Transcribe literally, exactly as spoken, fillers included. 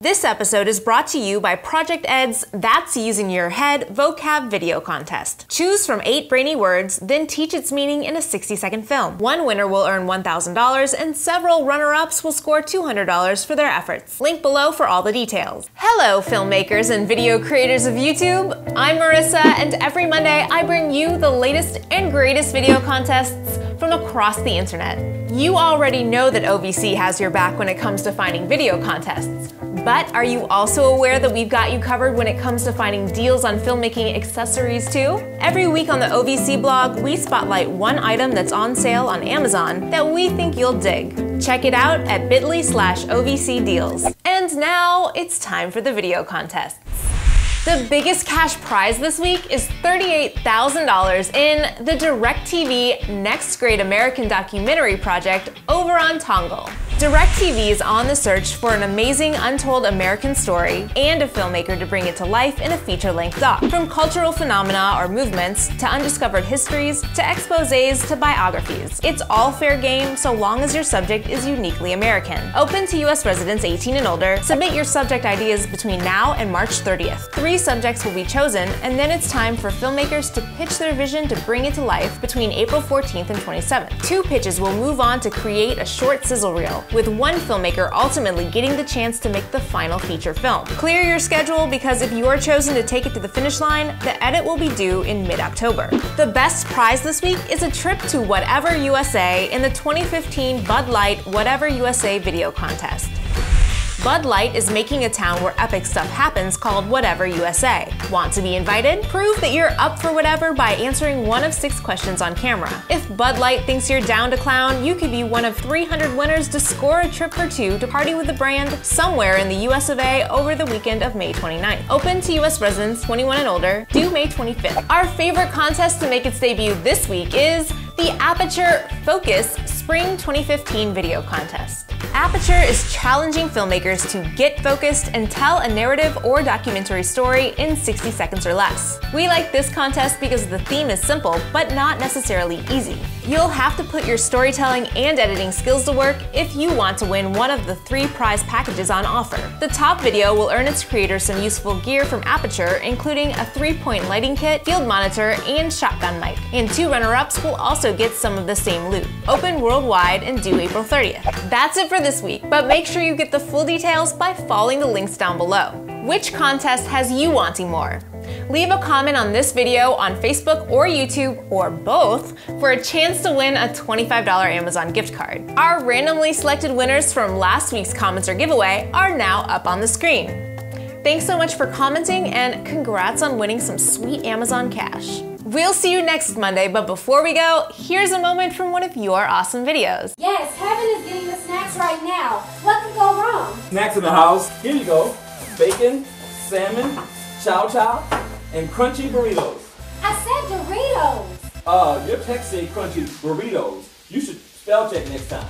This episode is brought to you by Project Edz That's Using Your Head vocab video contest. Choose from eight brainy words, then teach its meaning in a sixty second film. One winner will earn one thousand dollars and several runner-ups will score two hundred dollars for their efforts. Link below for all the details. Hello filmmakers and video creators of YouTube, I'm Marissa and every Monday I bring you the latest and greatest video contests from across the internet. You already know that O V C has your back when it comes to finding video contests. But are you also aware that we've got you covered when it comes to finding deals on filmmaking accessories too? Every week on the O V C blog, we spotlight one item that's on sale on Amazon that we think you'll dig. Check it out at bit.ly slash OVC deals. And now it's time for the video contests. The biggest cash prize this week is thirty-eight thousand dollars in the DirecTV Next Great American Documentary project over on Tongal. DirecTV is on the search for an amazing untold American story and a filmmaker to bring it to life in a feature-length doc. From cultural phenomena or movements to undiscovered histories to exposés to biographies, it's all fair game so long as your subject is uniquely American. Open to U S residents eighteen and older, submit your subject ideas between now and March thirtieth. Three subjects will be chosen and then it's time for filmmakers to pitch their vision to bring it to life between April fourteenth and twenty-seventh. Two pitches will move on to create a short sizzle reel, with one filmmaker ultimately getting the chance to make the final feature film. Clear your schedule because if you are chosen to take it to the finish line, the edit will be due in mid-October. The best prize this week is a trip to Whatever U S A in the twenty fifteen Bud Light Whatever U S A video contest. Bud Light is making a town where epic stuff happens called Whatever U S A. Want to be invited? Prove that you're up for whatever by answering one of six questions on camera. If Bud Light thinks you're down to clown, you could be one of three hundred winners to score a trip or two to party with the brand somewhere in the U S of A over the weekend of May twenty-ninth. Open to U S residents twenty-one and older, due May twenty-fifth. Our favorite contest to make its debut this week is the Aputure Focus Spring twenty fifteen video contest. Aputure is challenging filmmakers to get focused and tell a narrative or documentary story in sixty seconds or less. We like this contest because the theme is simple, but not necessarily easy. You'll have to put your storytelling and editing skills to work if you want to win one of the three prize packages on offer. The top video will earn its creator some useful gear from Aputure, including a three-point lighting kit, field monitor, and shotgun mic. And two runner-ups will also get some of the same loot. Open worldwide and due April thirtieth. That's it for this week, but make sure you get the full details by following the links down below. Which contest has you wanting more? Leave a comment on this video on Facebook or YouTube or both for a chance to win a twenty-five dollar Amazon gift card. Our randomly selected winners from last week's commenter giveaway are now up on the screen. Thanks so much for commenting and congrats on winning some sweet Amazon cash. We'll see you next Monday, but before we go, here's a moment from one of your awesome videos. Yes, heaven is getting the snacks right now. What could go wrong? Snacks in the house. Here you go. Bacon, salmon, chow chow, and crunchy burritos. I said Doritos. Uh, your text said crunchy burritos. You should spell check next time.